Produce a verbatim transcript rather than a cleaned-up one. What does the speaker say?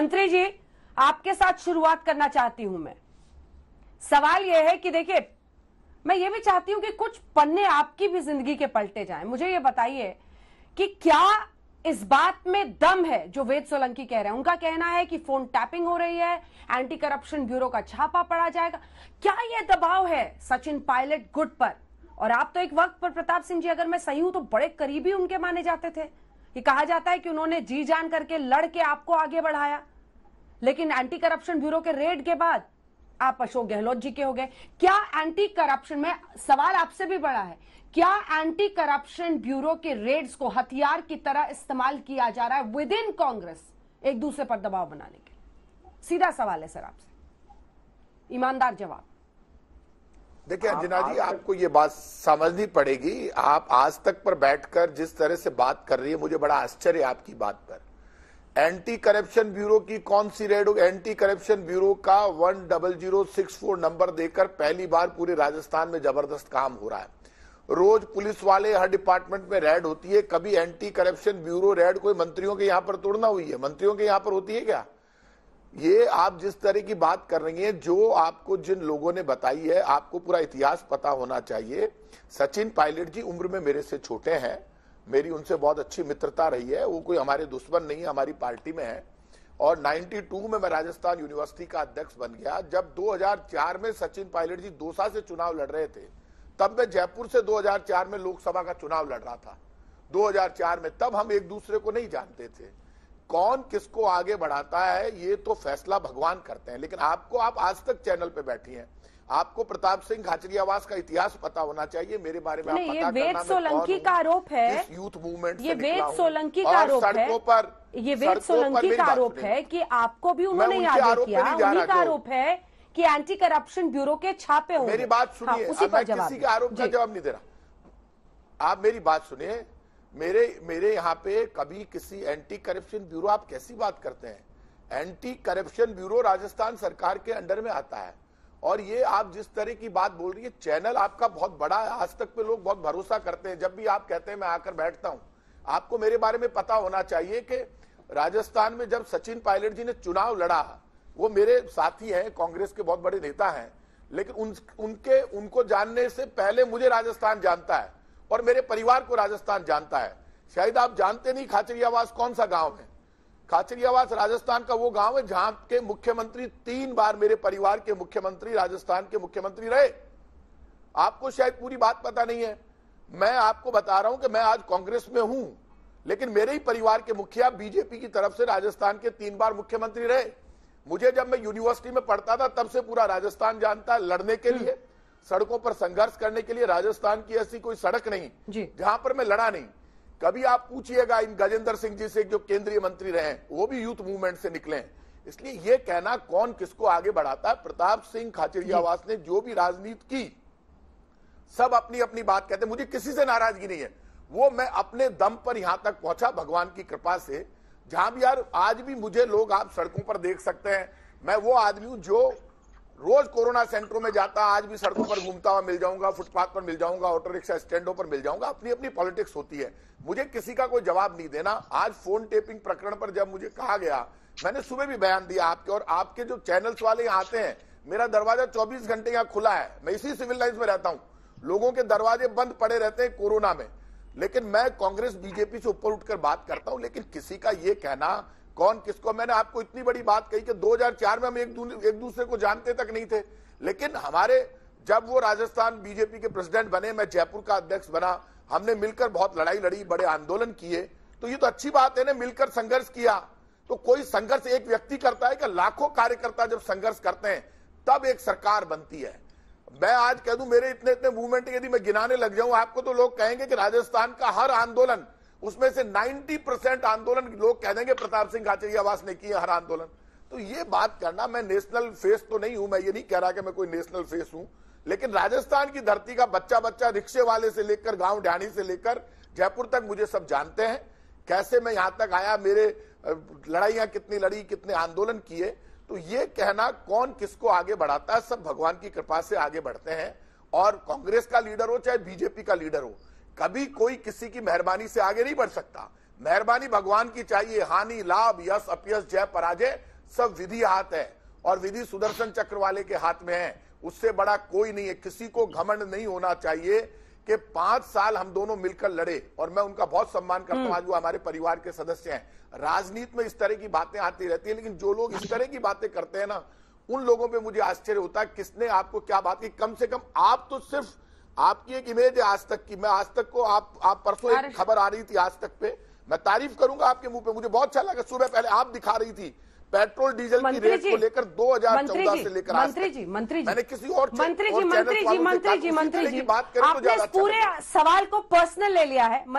मंत्री जी, आपके साथ शुरुआत करना चाहती हूं मैं। सवाल यह है कि देखिए, मैं ये भी चाहती हूं कि कुछ पन्ने आपकी भी जिंदगी के पलटे जाएं। मुझे ये बताइए कि क्या इस बात में दम है जो वेद सोलंकी कह रहे हैं? उनका कहना है कि फोन टैपिंग हो रही है, एंटी करप्शन ब्यूरो का छापा पड़ा जाएगा। क्या यह दबाव है सचिन पायलट गुट पर? और आप तो एक वक्त पर, प्रताप सिंह जी, अगर मैं सही हूं तो बड़े करीबी उनके माने जाते थे। ये कहा जाता है कि उन्होंने जी जान करके लड़ के आपको आगे बढ़ाया, लेकिन एंटी करप्शन ब्यूरो के रेड के बाद आप अशोक गहलोत जी के हो गए। क्या एंटी करप्शन में सवाल आपसे भी बड़ा है, क्या एंटी करप्शन ब्यूरो के रेड्स को हथियार की तरह इस्तेमाल किया जा रहा है विद इन कांग्रेस, एक दूसरे पर दबाव बनाने के? सीधा सवाल है सर आपसे, ईमानदार जवाब। देखिए अंजना जी, आपको ये बात समझनी पड़ेगी। आप आज तक पर बैठकर जिस तरह से बात कर रही है, मुझे बड़ा आश्चर्य आपकी बात पर। एंटी करप्शन ब्यूरो की कौन सी रेड? एंटी करप्शन ब्यूरो का one double zero six four number देकर पहली बार पूरे राजस्थान में जबरदस्त काम हो रहा है। रोज पुलिस वाले हर डिपार्टमेंट में रेड होती है। कभी एंटी करप्शन ब्यूरो रेड कोई मंत्रियों के यहां पर तोड़ना हुई है? मंत्रियों के यहां पर होती है क्या? ये आप जिस तरह की बात कर रही हैं, जो आपको जिन लोगों ने बताई है, आपको पूरा इतिहास पता होना चाहिए। सचिन पायलट जी उम्र में मेरे से छोटे हैं, मेरी उनसे बहुत अच्छी मित्रता रही है। वो कोई हमारे दुश्मन नहीं है, हमारी पार्टी में है। और बानवे में मैं राजस्थान यूनिवर्सिटी का अध्यक्ष बन गया। जब दो हज़ार चार में सचिन पायलट जी दौसा से चुनाव लड़ रहे थे, तब मैं जयपुर से दो हज़ार चार में लोकसभा का चुनाव लड़ रहा था। दो हज़ार चार में, तब हम एक दूसरे को नहीं जानते थे। कौन किसको आगे बढ़ाता है ये तो फैसला भगवान करते हैं, लेकिन आपको, आप आज तक चैनल पे बैठी हैं, आपको प्रताप सिंह खाचरियावास का इतिहास पता होना चाहिए। मेरे बारे में आप पता करना। वेद सोलंकी का आरोप है, यूथ मूवमेंट ये वेद सोलंकी का आरोप है, सड़कों पर ये वेद सोलंकी का आरोप है कि आपको भी उन्होंने आरोप किया। आरोप है कि एंटी करप्शन ब्यूरो के छापे हो। मेरी बात सुनिए, किसी का आरोप का जवाब नहीं दे रहा। आप मेरी बात सुनिए, मेरे मेरे यहाँ पे कभी किसी एंटी करप्शन ब्यूरो, आप कैसी बात करते हैं? एंटी करप्शन ब्यूरो राजस्थान सरकार के अंडर में आता है। और ये आप जिस तरह की बात बोल रही है, चैनल आपका बहुत बड़ा है, आज तक पे लोग बहुत भरोसा करते हैं। जब भी आप कहते हैं मैं आकर बैठता हूँ, आपको मेरे बारे में पता होना चाहिए कि राजस्थान में जब सचिन पायलट जी ने चुनाव लड़ा, वो मेरे साथी हैं, कांग्रेस के बहुत बड़े नेता हैं, लेकिन उन, उनके उनको जानने से पहले मुझे राजस्थान जानता है और मेरे परिवार को राजस्थान जानता है। शायद आप जानते नहीं खाचरियावास कौन सा गांव है। खाचरियावास राजस्थान का वो गांव है जहां के मुख्यमंत्री तीन बार मेरे परिवार के मुख्यमंत्री राजस्थान के मुख्यमंत्री रहे। आपको शायद पूरी बात पता नहीं है। मैं आपको बता रहा हूं कि मैं आज कांग्रेस में हूं, लेकिन मेरे ही परिवार के मुखिया बीजेपी की तरफ से राजस्थान के तीन बार मुख्यमंत्री रहे। मुझे जब मैं यूनिवर्सिटी में पढ़ता था, तब से पूरा राजस्थान जानता है। लड़ने के लिए, सड़कों पर संघर्ष करने के लिए राजस्थान की ऐसी कोई सड़क नहीं जहां पर मैं लड़ा नहीं। कभी आप पूछिएगा इन गजेंद्र सिंह जी से, जो केंद्रीय मंत्री रहे, वो भी यूथ मूवमेंट से निकले। इसलिए ये कहना कौन किसको आगे बढ़ाता है, प्रताप सिंह खाचरियावास ने जो भी राजनीति की, सब अपनी अपनी बात कहते। मुझे किसी से नाराजगी नहीं है। वो मैं अपने दम पर यहां तक पहुंचा, भगवान की कृपा से। जहां भी यार, आज भी मुझे लोग आप सड़कों पर देख सकते हैं। मैं वो आदमी हूं जो रोज कोरोना सेंटरों में जाता, आज भी सड़कों पर घूमता हुआ मिल जाऊंगा, फुटपाथ पर मिल जाऊंगा, ऑटो रिक्शा स्टैंडों पर मिल जाऊंगा। अपनी अपनी पॉलिटिक्स होती है, मुझे किसी का कोई जवाब नहीं देना। आज फोन टेपिंग प्रकरण पर जब मुझे कहा गया, मैंने सुबह भी बयान दिया आपके, और आपके जो चैनल्स वाले यहाँ आते हैं, मेरा दरवाजा चौबीस घंटे यहाँ खुला है। मैं इसी सिविल लाइन्स में रहता हूँ, लोगों के दरवाजे बंद पड़े रहते हैं कोरोना में। लेकिन मैं कांग्रेस बीजेपी से ऊपर उठकर बात करता हूँ। लेकिन किसी का ये कहना कौन किसको, मैंने आपको इतनी बड़ी बात कही कि दो हज़ार चार में हम एक, दू, एक दूसरे को जानते तक नहीं थे। लेकिन हमारे, जब वो राजस्थान बीजेपी के प्रेसिडेंट बने, मैं जयपुर का अध्यक्ष बना, हमने मिलकर बहुत लड़ाई लड़ी, बड़े आंदोलन किए। तो ये तो अच्छी बात है ना, मिलकर संघर्ष किया। तो कोई संघर्ष एक व्यक्ति करता है कि लाखों कार्यकर्ता जब संघर्ष करते हैं तब एक सरकार बनती है। मैं आज कह दूं, मेरे इतने इतने मूवमेंट यदि मैं गिनाने लग जाऊं आपको, तो लोग कहेंगे कि राजस्थान का हर आंदोलन, उसमें से नब्बे परसेंट आंदोलन लोग कह देंगे प्रताप सिंह खाचरियावास ने किया हर आंदोलन। तो ये बात करना, मैं नेशनल फेस तो नहीं हूं, मैं ये नहीं कह रहा कि मैं कोई नेशनल फेस हूं, लेकिन राजस्थान की धरती का बच्चा बच्चा रिक्शे वाले से लेकर गांव ढाणी से लेकर जयपुर तक मुझे सब जानते हैं। कैसे मैं यहां तक आया, मेरे लड़ाइयां कितनी लड़ी, कितने आंदोलन किए। तो ये कहना कौन किसको आगे बढ़ाता है, सब भगवान की कृपा से आगे बढ़ते हैं। और कांग्रेस का लीडर हो चाहे बीजेपी का लीडर हो, कभी कोई किसी की मेहरबानी से आगे नहीं बढ़ सकता। मेहरबानी भगवान की चाहिए। हानि, लाभ, यश, अपयश, जय, पराजय सब विधि हाथ है और विधि सुदर्शन चक्र वाले के हाथ में है। उससे बड़ा कोई नहीं है। किसी को घमंड नहीं होना चाहिए कि पांच साल हम दोनों मिलकर लड़े और मैं उनका बहुत सम्मान करता हूं, आज वो हमारे परिवार के सदस्य हैं। राजनीति में इस तरह की बातें आती रहती है, लेकिन जो लोग इस तरह की बातें करते हैं ना, उन लोगों पे मुझे आश्चर्य होता है किसने आपको क्या बात की। कम से कम आप तो सिर्फ आपकी एक इमेज है आज तक की। मैं आज तक को आप आप परसों एक खबर आ रही थी आज तक पे, मैं तारीफ करूंगा आपके मुंह पे, मुझे बहुत अच्छा लगा। सुबह पहले आप दिखा रही थी पेट्रोल डीजल की रेट को लेकर दो हजार चौदह से लेकर मंत्री जी मंत्री जी मैंने किसी और मंत्री जी मंत्री जी मंत्री जी मंत्री जी बात करें। पूरे सवाल को पर्सनल ले लिया है।